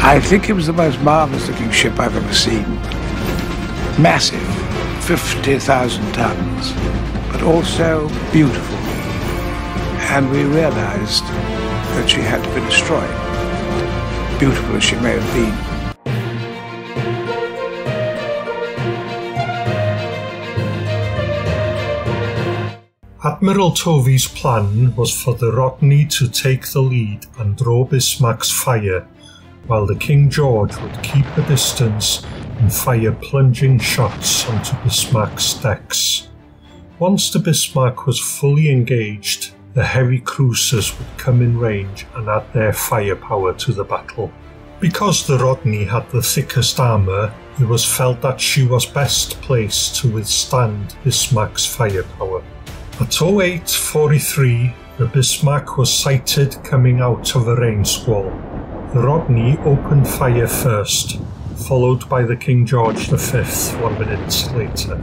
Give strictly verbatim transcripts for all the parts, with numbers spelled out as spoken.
I think it was the most marvelous looking ship I've ever seen. Massive, fifty thousand tons, but also beautiful. And we realized that she had to be destroyed, beautiful as she may have been. Admiral Tovey's plan was for the Rodney to take the lead and draw Bismarck's fire, while the King George would keep a distance and fire plunging shots onto Bismarck's decks. Once the Bismarck was fully engaged, the heavy cruisers would come in range and add their firepower to the battle. Because the Rodney had the thickest armour, it was felt that she was best placed to withstand Bismarck's firepower. At oh eight forty-three, the Bismarck was sighted coming out of a rain squall. The Rodney opened fire first, followed by the King George the Fifth one minute later.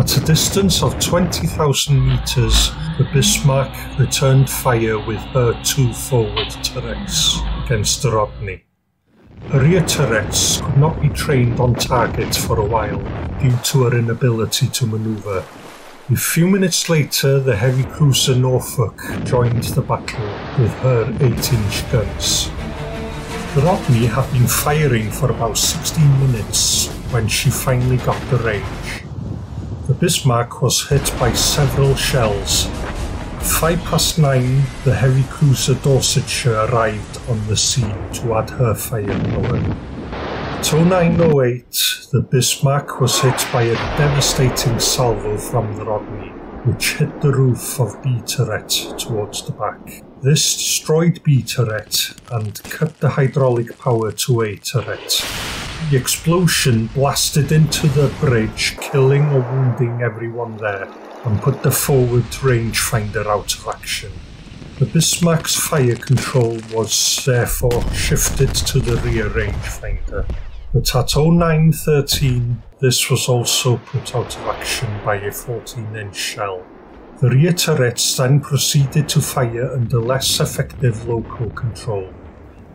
At a distance of twenty thousand metres, the Bismarck returned fire with her two forward turrets against the Rodney. Her rear turrets could not be trained on target for a while due to her inability to manoeuvre. A few minutes later, the heavy cruiser Norfolk joined the battle with her eight inch guns. The Rodney had been firing for about sixteen minutes when she finally got the range. The Bismarck was hit by several shells. At five past nine, the heavy cruiser Dorsetshire arrived on the scene to add her firepower. At oh nine oh eight, the Bismarck was hit by a devastating salvo from the Rodney, which hit the roof of B turret towards the back. This destroyed B turret and cut the hydraulic power to A turret. The explosion blasted into the bridge, killing or wounding everyone there, and put the forward rangefinder out of action. The Bismarck's fire control was therefore shifted to the rear rangefinder, but at oh nine thirteen this was also put out of action by a fourteen inch shell. The rear turrets then proceeded to fire under less effective local control.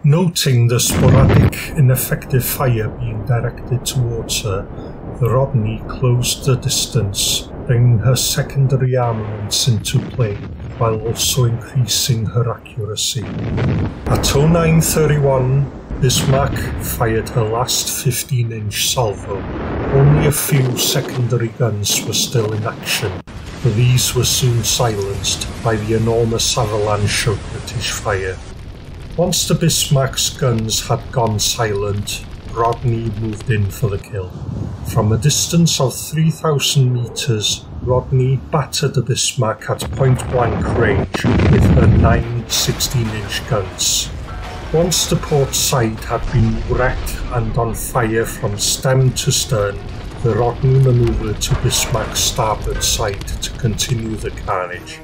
Noting the sporadic, ineffective fire being directed towards her, the Rodney closed the distance, bringing her secondary armaments into play while also increasing her accuracy. At oh nine thirty-one, Bismarck fired her last fifteen inch salvo. Only a few secondary guns were still in action, but these were soon silenced by the enormous avalanche of British fire. Once the Bismarck's guns had gone silent, Rodney moved in for the kill. From a distance of three thousand metres, Rodney battered the Bismarck at point-blank range with her nine sixteen inch guns. Once the port side had been wrecked and on fire from stem to stern, the Rodney manoeuvred to Bismarck's starboard side to continue the carnage.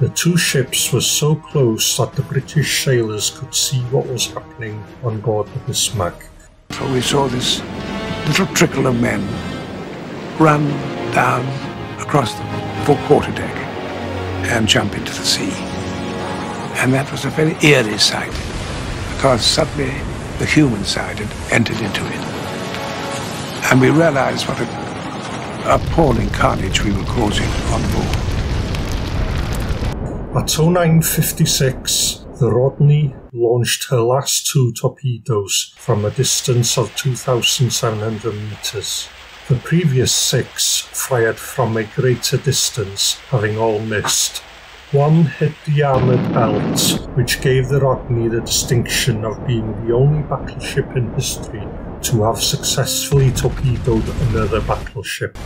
The two ships were so close that the British sailors could see what was happening on board the Bismarck. So we saw this little trickle of men run down across the full quarter deck and jump into the sea. And that was a very eerie sight, because suddenly the human side had entered into it. And we realized what an appalling carnage we were causing on board. At oh nine fifty-six, the Rodney launched her last two torpedoes from a distance of two thousand seven hundred metres. The previous six fired from a greater distance, having all missed. One hit the armoured belt, which gave the Rodney the distinction of being the only battleship in history to have successfully torpedoed another battleship.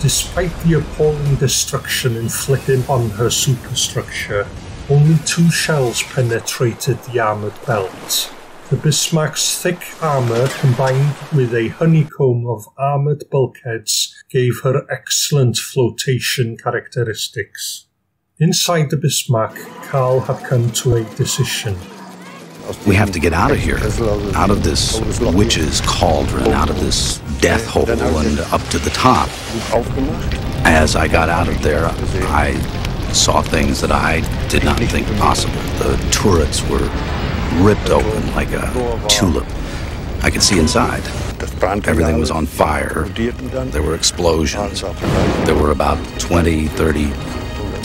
Despite the appalling destruction inflicted on her superstructure, only two shells penetrated the armoured belt. The Bismarck's thick armour combined with a honeycomb of armoured bulkheads gave her excellent flotation characteristics. Inside the Bismarck, Karl had come to a decision. We have to get out of here, out of this witch's cauldron, out of this death hole and up to the top. As I got out of there, I saw things that I did not think possible. The turrets were ripped open like a tulip. I could see inside. Everything was on fire. There were explosions. There were about twenty, thirty,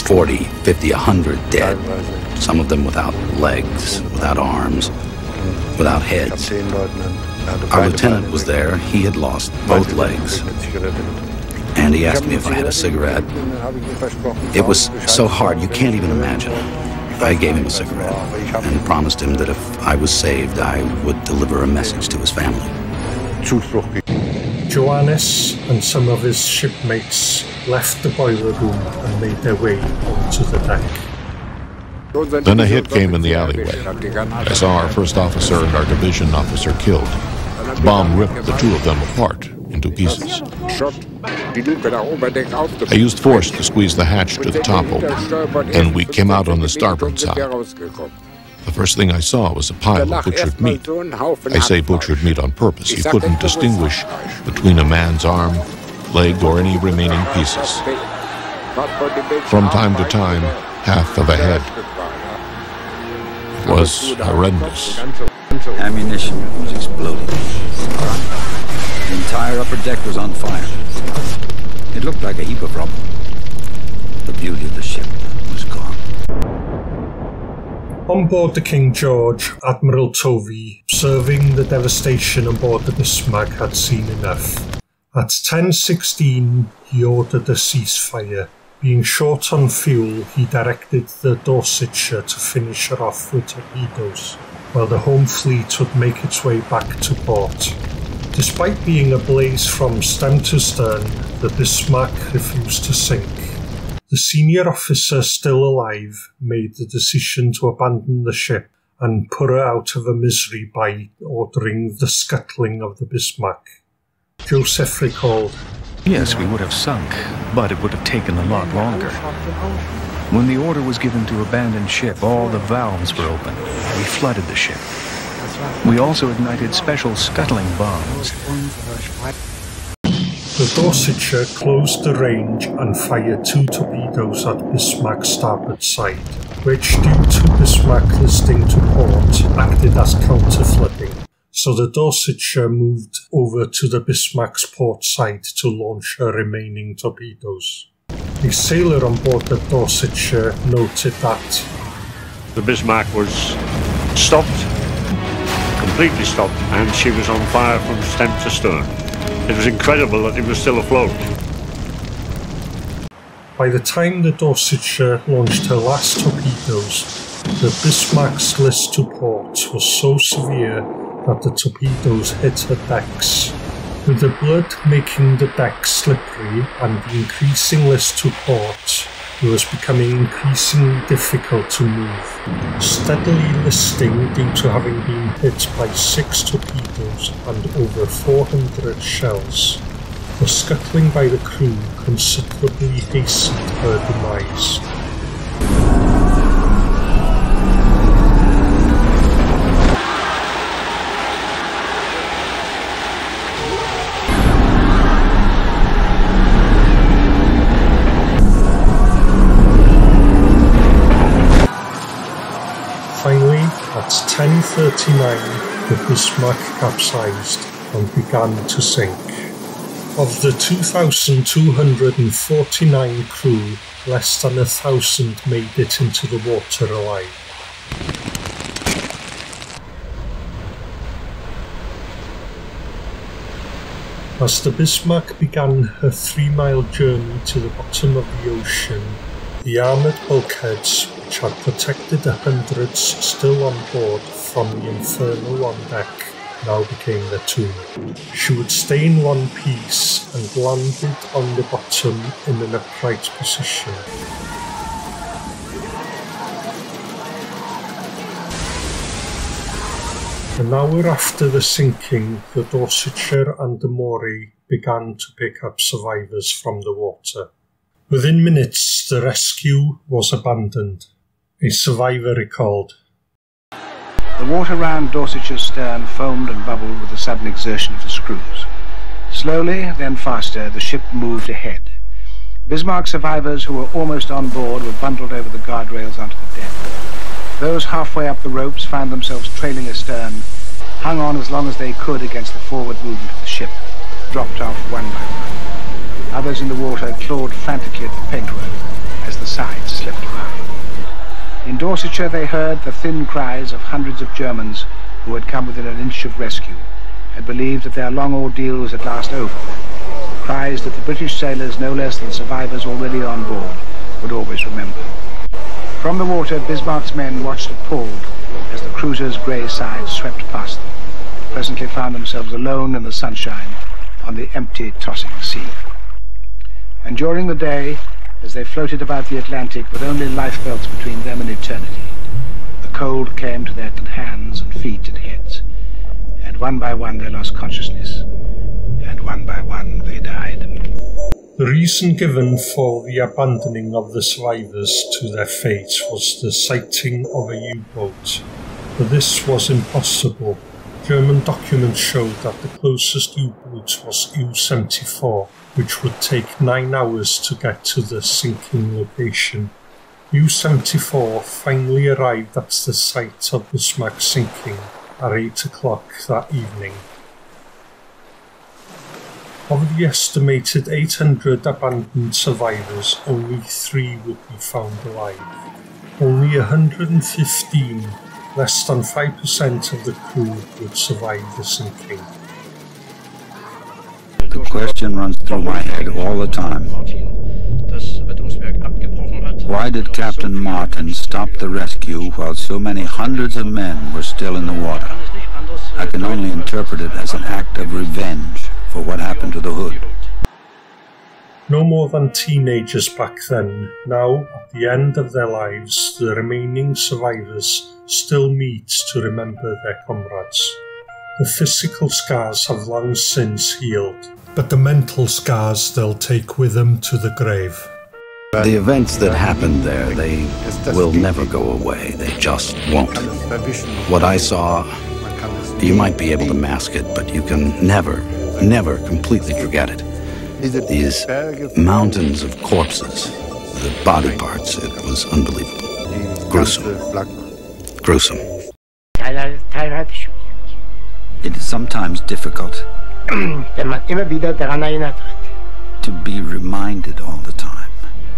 forty, fifty, a hundred dead. Some of them without legs, without arms, without heads. Our lieutenant was there. He had lost both legs. And he asked me if I had a cigarette. It was so hard, you can't even imagine. I gave him a cigarette and promised him that if I was saved, I would deliver a message to his family. Johannes and some of his shipmates left the boiler room and made their way onto the deck. Then a hit came in the alleyway. I saw our first officer and our division officer killed. The bomb ripped the two of them apart into pieces. I used force to squeeze the hatch to the top open, and we came out on the starboard side. The first thing I saw was a pile of butchered meat. I say butchered meat on purpose. You couldn't distinguish between a man's arm, leg, or any remaining pieces. From time to time, half of a head. It was horrendous. Ammunition was exploding. The entire upper deck was on fire. It looked like a heap of rubble. The beauty of the ship was gone. On board the King George, Admiral Tovey, observing the devastation on board the Bismarck, had seen enough. At ten sixteen, he ordered a ceasefire. Being short on fuel, he directed the Dorsetshire to finish her off with torpedoes, while the home fleet would make its way back to port. Despite being ablaze from stem to stern, the Bismarck refused to sink. The senior officer, still alive, made the decision to abandon the ship and put her out of her misery by ordering the scuttling of the Bismarck. Joseph recalled, "Yes, we would have sunk, but it would have taken a lot longer. When the order was given to abandon ship, all the valves were open. We flooded the ship. We also ignited special scuttling bombs." The Dorsetshire closed the range and fired two torpedoes at Bismarck's starboard side, which, due to Bismarck listing to port, acted as counter-flooding, so the Dorsetshire moved over to the Bismarck's port side to launch her remaining torpedoes. A sailor on board the Dorsetshire noted that the Bismarck was stopped, completely stopped, and she was on fire from stem to stern. It was incredible that it was still afloat. By the time the Dorsetshire launched her last torpedoes, the Bismarck's list to port was so severe that the torpedoes hit her decks. With the blood making the decks slippery and the increasing list to port, it was becoming increasingly difficult to move, steadily listing due to having been hit by six torpedoes and over four hundred shells. The scuttling by the crew considerably hastened her demise. At ten thirty-nine, the Bismarck capsized and began to sink. Of the two thousand two hundred forty-nine crew, less than a thousand made it into the water alive. As the Bismarck began her three-mile journey to the bottom of the ocean, the armoured bulkheads, which had protected the hundreds still on board from the inferno on deck, now became their tomb. She would stay in one piece and landed on the bottom in an upright position. An hour after the sinking, the Dorsetshire and the Maori began to pick up survivors from the water. Within minutes, the rescue was abandoned. A survivor recalled, "The water round Dorsetshire's stern foamed and bubbled with the sudden exertion of the screws. Slowly, then faster, the ship moved ahead. Bismarck survivors who were almost on board were bundled over the guardrails onto the deck. Those halfway up the ropes found themselves trailing astern, hung on as long as they could against the forward movement of the ship, dropped off one by one. Others in the water clawed frantically at the paintwork as the sides slipped by. In Dorsetshire they heard the thin cries of hundreds of Germans who had come within an inch of rescue, had believed that their long ordeal was at last over, cries that the British sailors, no less than survivors already on board, would always remember. From the water, Bismarck's men watched appalled as the cruiser's grey sides swept past them, presently found themselves alone in the sunshine on the empty, tossing sea. And during the day, as they floated about the Atlantic with only lifebelts between them and eternity, the cold came to their hands and feet and heads, and one by one they lost consciousness, and one by one they died. The reason given for the abandoning of the survivors to their fate was the sighting of a U-boat, but this was impossible. German documents showed that the closest U-boat was U seventy-four, which would take nine hours to get to the sinking location. U seventy-four finally arrived at the site of Bismarck's sinking at eight o'clock that evening. Of the estimated eight hundred abandoned survivors, only three would be found alive. Only one hundred fifteen, less than five percent of the crew, would survive the sinking. The question runs through my head all the time. Why did Captain Martin stop the rescue while so many hundreds of men were still in the water? I can only interpret it as an act of revenge for what happened to the Hood. No more than teenagers back then, now at the end of their lives, the remaining survivors still meet to remember their comrades. The physical scars have long since healed, but the mental scars they'll take with them to the grave. The events that happened there, they will never go away, they just won't. What I saw, you might be able to mask it, but you can never never completely forget it. These mountains of corpses, the body parts, it was unbelievable. Gruesome. Gruesome. It is sometimes difficult to be reminded all the time.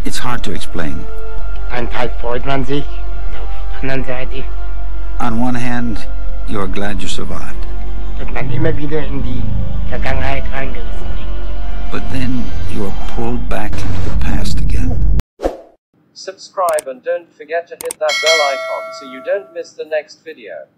It's hard to explain. On one hand, you are glad you survived. But then you are pulled back into the past again. Subscribe and don't forget to hit that bell icon so you don't miss the next video.